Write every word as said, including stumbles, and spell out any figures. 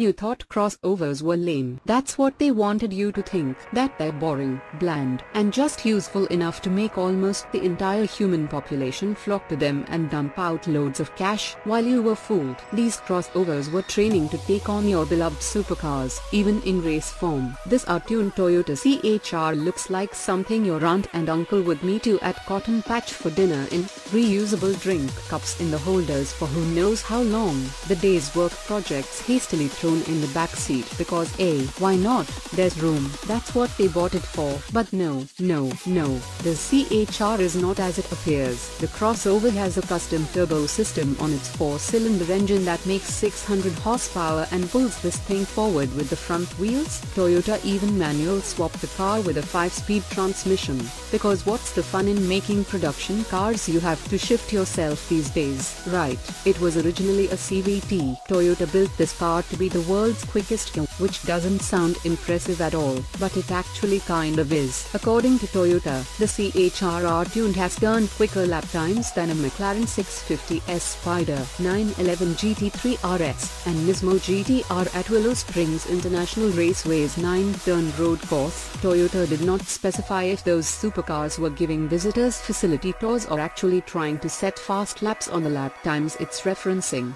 You thought crossovers were lame. That's what they wanted you to think. That they're boring, bland, and just useful enough to make almost the entire human population flock to them and dump out loads of cash. While you were fooled, these crossovers were training to take on your beloved supercars, even in race form. This out-tuned Toyota C H R looks like something your aunt and uncle would meet you at Cotton Patch for dinner in, reusable drink cups in the holders for who knows how long. The day's work projects hastily thrown in the back seat because A, why not, there's room, that's what they bought it for. But no, no, no, the C H R is not as it appears. The crossover has a custom turbo system on its four-cylinder engine that makes six hundred horsepower and pulls this thing forward with the front wheels. Toyota even manual swapped the car with a five-speed transmission, because what's the fun in making production cars you have to shift yourself these days, right? It was originally a C V T. Toyota built this car to be the world's quickest, which doesn't sound impressive at all, but it actually kind of is. According to Toyota, the C H R tuned has turned quicker lap times than a McLaren six fifty S Spider, nine eleven G T three R S, and Nismo G T R at Willow Springs International Raceway's nine turn road course. Toyota did not specify if those supercars were giving visitors facility tours or actually trying to set fast laps on the lap times it's referencing.